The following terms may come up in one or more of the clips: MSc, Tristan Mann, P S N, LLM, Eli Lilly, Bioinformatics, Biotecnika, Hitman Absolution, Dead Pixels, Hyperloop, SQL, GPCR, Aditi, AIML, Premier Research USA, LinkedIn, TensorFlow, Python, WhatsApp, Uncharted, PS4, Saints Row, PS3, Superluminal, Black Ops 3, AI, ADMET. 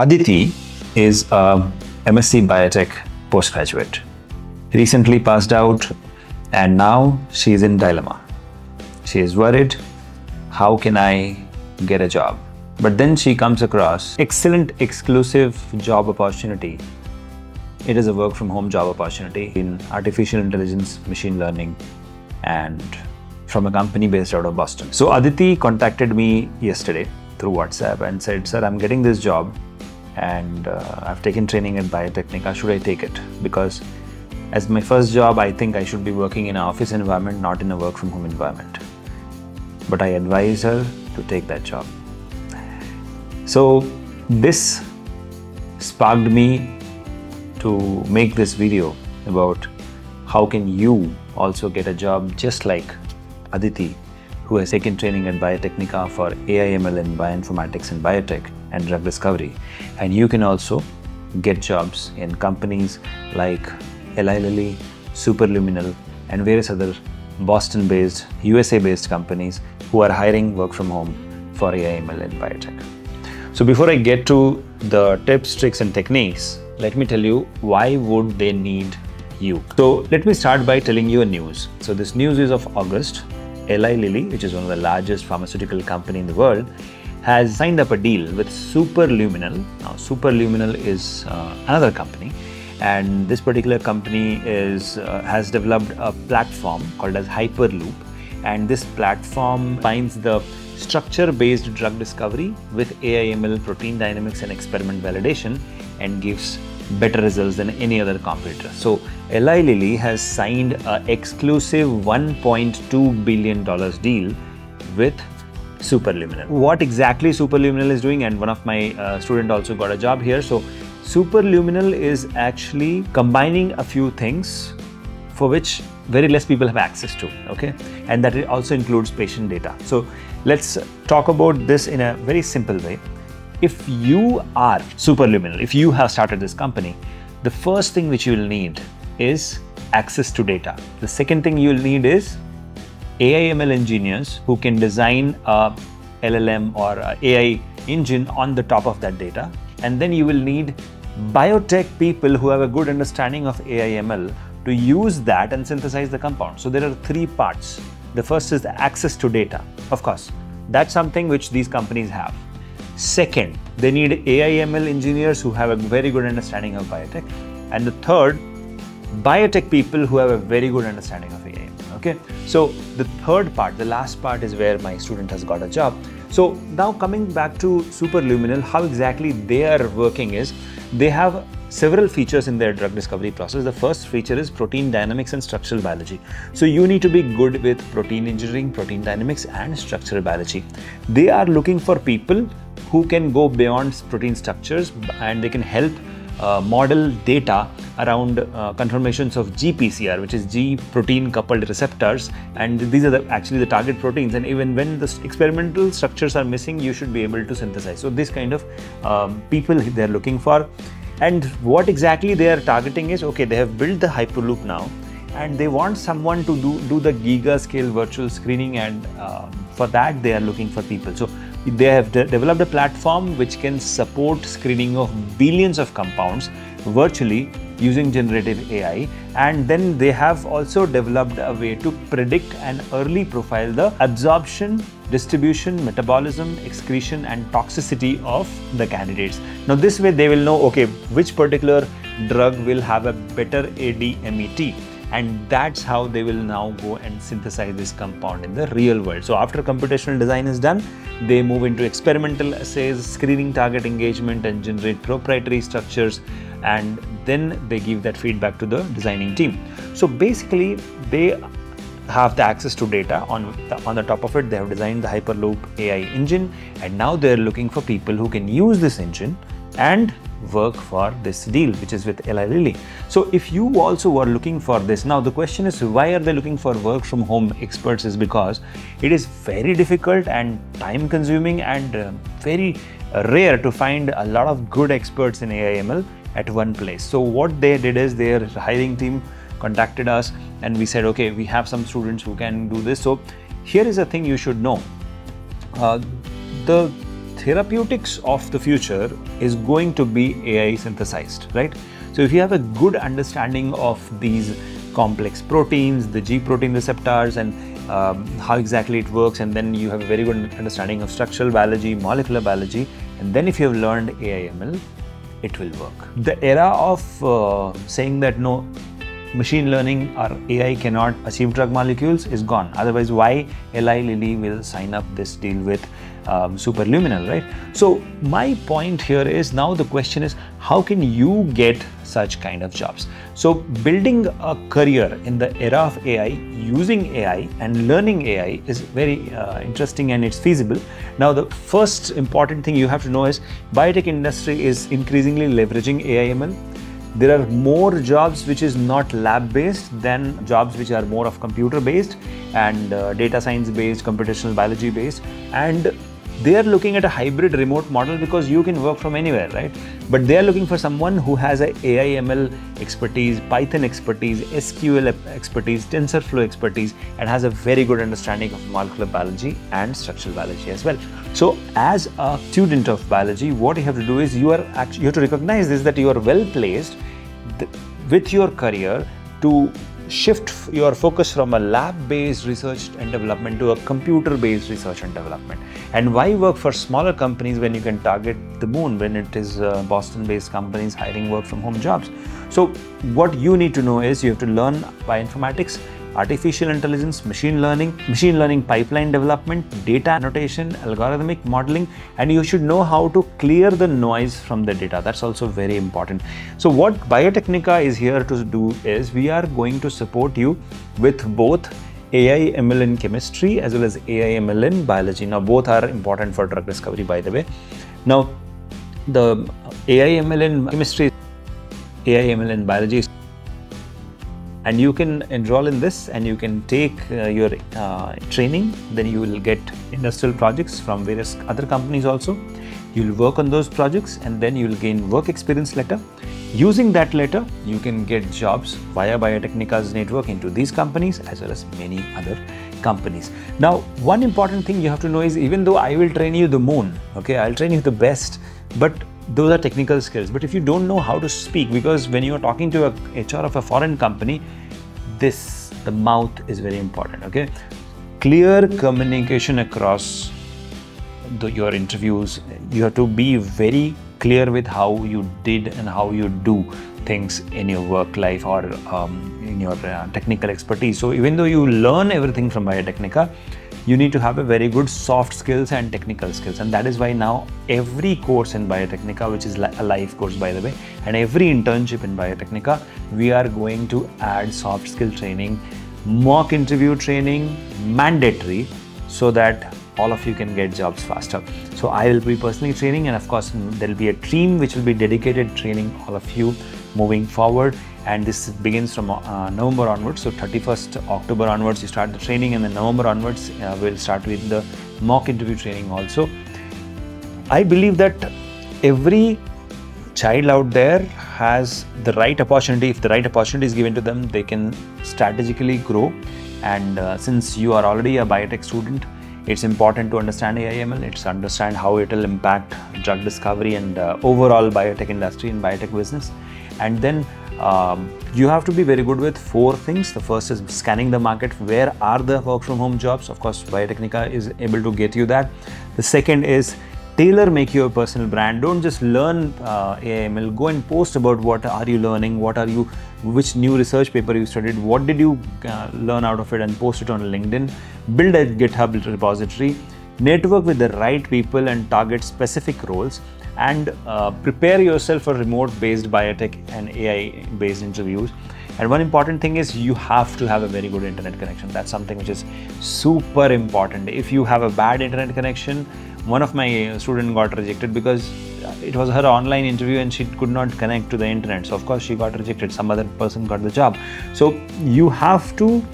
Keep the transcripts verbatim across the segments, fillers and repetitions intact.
Aditi is a M S c Biotech postgraduate, recently passed out, and now she is in dilemma. She is worried, how can I get a job? But then she comes across excellent exclusive job opportunity. It is a work from home job opportunity in artificial intelligence, machine learning, and from a company based out of Boston. So Aditi contacted me yesterday through WhatsApp and said, sir, I'm getting this job and uh, I've taken training at Biotecnika. Should I take it? Because as my first job, I think I should be working in an office environment, not in a work from home environment. But I advise her to take that job. So this sparked me to make this video about how can you also get a job just like Aditi, who has taken training at Biotecnika for A I M L and bioinformatics and biotech and drug discovery. And you can also get jobs in companies like Eli Lilly, Superluminal, and various other Boston-based, U S A-based companies who are hiring work from home for A I M L and biotech. So before I get to the tips, tricks, and techniques, let me tell you why would they need you. So let me start by telling you a news. So this news is of August. Eli Lilly, which is one of the largest pharmaceutical company in the world, has signed up a deal with Superluminal. Now Superluminal is uh, another company, and this particular company is uh, has developed a platform called as Hyperloop, and this platform combines the structure-based drug discovery with A I M L, protein dynamics, and experiment validation, and gives better results than any other competitor. So Eli Lilly has signed an exclusive one point two billion dollar deal with Superluminal. What exactly Superluminal is doing, and one of my uh, student also got a job here. So Superluminal is actually combining a few things for which very less people have access to, okay? And that it also includes patient data. So let's talk about this in a very simple way. If you are Superluminal, if you have started this company, the first thing which you will need is access to data. The second thing you'll need is A I M L engineers who can design a L L M or a A I engine on the top of that data. And then you will need biotech people who have a good understanding of A I M L to use that and synthesize the compound. So there are three parts. The first is the access to data. Of course, that's something which these companies have. Second, they need A I M L engineers who have a very good understanding of biotech. And the third, biotech people who have a very good understanding of A I M L, okay? So the third part, the last part, is where my student has got a job. So now coming back to Superluminal, how exactly they are working is, they have several features in their drug discovery process. The first feature is protein dynamics and structural biology. So you need to be good with protein engineering, protein dynamics, and structural biology. They are looking for people who can go beyond protein structures, and they can help uh, model data around uh, conformations of G P C R, which is G protein coupled receptors, and these are the, actually the target proteins, and even when the experimental structures are missing, you should be able to synthesize. So this kind of um, people they're looking for. And what exactly they are targeting is, okay, they have built the Hyperloop now, and they want someone to do, do the giga scale virtual screening, and uh, for that they are looking for people. So they have de developed a platform which can support screening of billions of compounds virtually using generative A I. And then they have also developed a way to predict and early profile the absorption, distribution, metabolism, excretion, and toxicity of the candidates. Now this way they will know, okay, which particular drug will have a better A D MET. And that's how they will now go and synthesize this compound in the real world. So after computational design is done, they move into experimental assays, screening target engagement, and generate proprietary structures. And then they give that feedback to the designing team. So basically, they have the access to data. On the, on the top of it, they have designed the Hyperloop A I engine. And now they're looking for people who can use this engine and work for this deal, which is with Eli Lilly. So if you also are looking for this, now the question is, why are they looking for work from home experts? Is because it is very difficult and time consuming and uh, very rare to find a lot of good experts in A I M L at one place. So what they did is, their hiring team contacted us and we said, okay, we have some students who can do this. So here is a thing you should know. Uh, the therapeutics of the future is going to be A I synthesized, right? So if you have a good understanding of these complex proteins, the G protein receptors, and um, how exactly it works, and then you have a very good understanding of structural biology, molecular biology, and then if you have learned A I M L, it will work. The era of uh, saying that no, machine learning or A I cannot achieve drug molecules is gone. Otherwise, why Eli Lilly will sign up this deal with um, Superluminal, right? So my point here is, now the question is, how can you get such kind of jobs? So building a career in the era of A I, using A I and learning A I is very uh, interesting, and it's feasible. Now the first important thing you have to know is biotech industry is increasingly leveraging A I M L. There are more jobs which is not lab based than jobs which are more of computer based and uh, data science based, computational biology based, and they are looking at a hybrid remote model because you can work from anywhere, right? But they are looking for someone who has a A I M L expertise, Python expertise, S Q L expertise, TensorFlow expertise, and has a very good understanding of molecular biology and structural biology as well. So as a student of biology, what you have to do is you are actually, you have to recognize this, that you are well placed with your career to shift your focus from a lab-based research and development to a computer-based research and development. And why work for smaller companies when you can target the moon, when it is uh, Boston-based companies hiring work-from-home jobs? So what you need to know is you have to learn bioinformatics, artificial intelligence, machine learning, machine learning pipeline development, data annotation, algorithmic modeling, and you should know how to clear the noise from the data. That's also very important. So what Biotecnika is here to do is we are going to support you with both A I M L in chemistry as well as A I M L in biology. Now both are important for drug discovery, by the way. Now the A I M L in chemistry, A I M L in biology, and you can enroll in this and you can take uh, your uh, training. Then you will get industrial projects from various other companies also. You'll work on those projects and then you'll gain work experience letter. Using that letter, you can get jobs via Biotechnika's network into these companies as well as many other companies. Now, one important thing you have to know is, even though I will train you the moon, okay, I'll train you the best, but those are technical skills. But if you don't know how to speak, because when you are talking to a H R of a foreign company, this, the mouth is very important, okay? Clear communication across the, your interviews. You have to be very clear with how you did and how you do things in your work life or um, in your uh, technical expertise. So even though you learn everything from Biotecnika, you need to have a very good soft skills and technical skills, and that is why now every course in Biotecnika, which is a live course by the way, and every internship in Biotecnika, we are going to add soft skill training, mock interview training, mandatory, so that all of you can get jobs faster. So I will be personally training, and of course there will be a team which will be dedicated training all of you moving forward. And this begins from uh, November onwards. So thirty-first October onwards you start the training, and then November onwards uh, we'll start with the mock interview training also. I believe that every child out there has the right opportunity. If the right opportunity is given to them, they can strategically grow. And uh, since you are already a biotech student, it's important to understand A I M L. It's understand how it will impact drug discovery and uh, overall biotech industry and biotech business. And then um, you have to be very good with four things. The first is scanning the market. Where are the work from home jobs? Of course, Biotecnika is able to get you that. The second is tailor make your personal brand. Don't just learn uh, A I M L. Go and post about what are you learning, what are you, which new research paper you studied, what did you uh, learn out of it, and post it on LinkedIn. Build a GitHub repository, network with the right people and target specific roles, and uh, prepare yourself for remote-based biotech and A I-based interviews. And one important thing is you have to have a very good internet connection. That's something which is super important. If you have a bad internet connection, one of my students got rejected because it was her online interview and she could not connect to the internet. So of course she got rejected. Some other person got the job. So you have to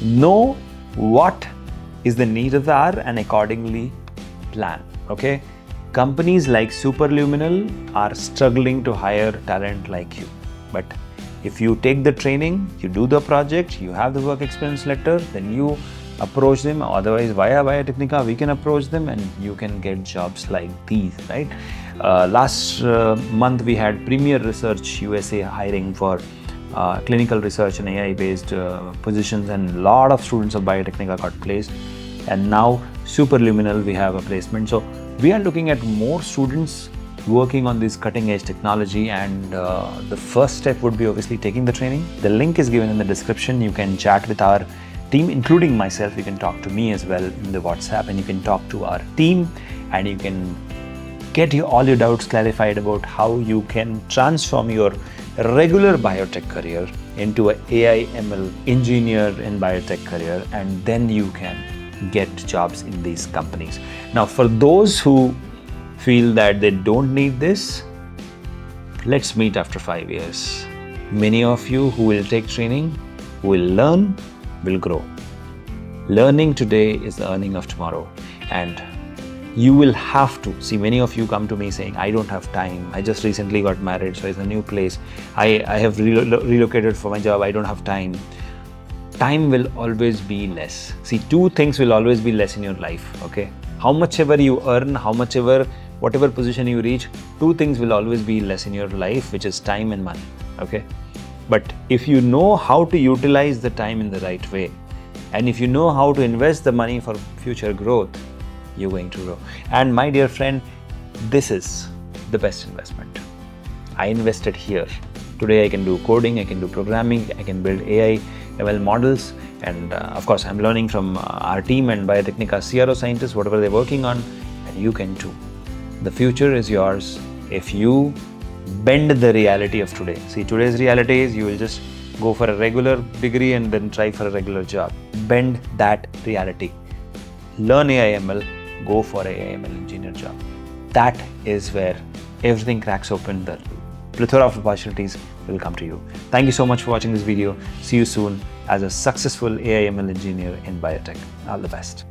know what is the need of the hour and accordingly plan, okay? Companies like Superluminal are struggling to hire talent like you. But if you take the training, you do the project, you have the work experience letter, then you approach them. Otherwise, via Biotecnika, we can approach them and you can get jobs like these, right? Uh, last uh, month, we had Premier Research U S A hiring for uh, clinical research and A I-based uh, positions, and a lot of students of Biotecnika got placed. And now, Superluminal, we have a placement. So, we are looking at more students working on this cutting-edge technology, and uh, the first step would be obviously taking the training. The link is given in the description. You can chat with our team, including myself. You can talk to me as well in the WhatsApp, and you can talk to our team, and you can get your, all your doubts clarified about how you can transform your regular biotech career into an A I M L engineer in biotech career, and then you can get jobs in these companies. Now, for those who feel that they don't need this, let's meet after five years. Many of you who will take training, who will learn, will grow. Learning today is the earning of tomorrow. And you will have to, see, many of you come to me saying, I don't have time. I just recently got married, so it's a new place. I, I have re relocated for my job. I don't have time. Time will always be less. See, two things will always be less in your life, okay? How much ever you earn, how much ever, whatever position you reach, two things will always be less in your life, which is time and money, okay? But if you know how to utilize the time in the right way, and if you know how to invest the money for future growth, you're going to grow. And my dear friend, this is the best investment. I invested here. Today I can do coding, I can do programming, I can build A I M L models, and uh, of course I'm learning from uh, our team and Biotecnika C R O scientists, whatever they're working on, and you can too. The future is yours if you bend the reality of today. See, today's reality is you will just go for a regular degree and then try for a regular job. Bend that reality. Learn A I M L, go for an A I M L engineer job. That is where everything cracks open. The plethora of opportunities will come to you. Thank you so much for watching this video. See you soon as a successful A I M L engineer in biotech. All the best.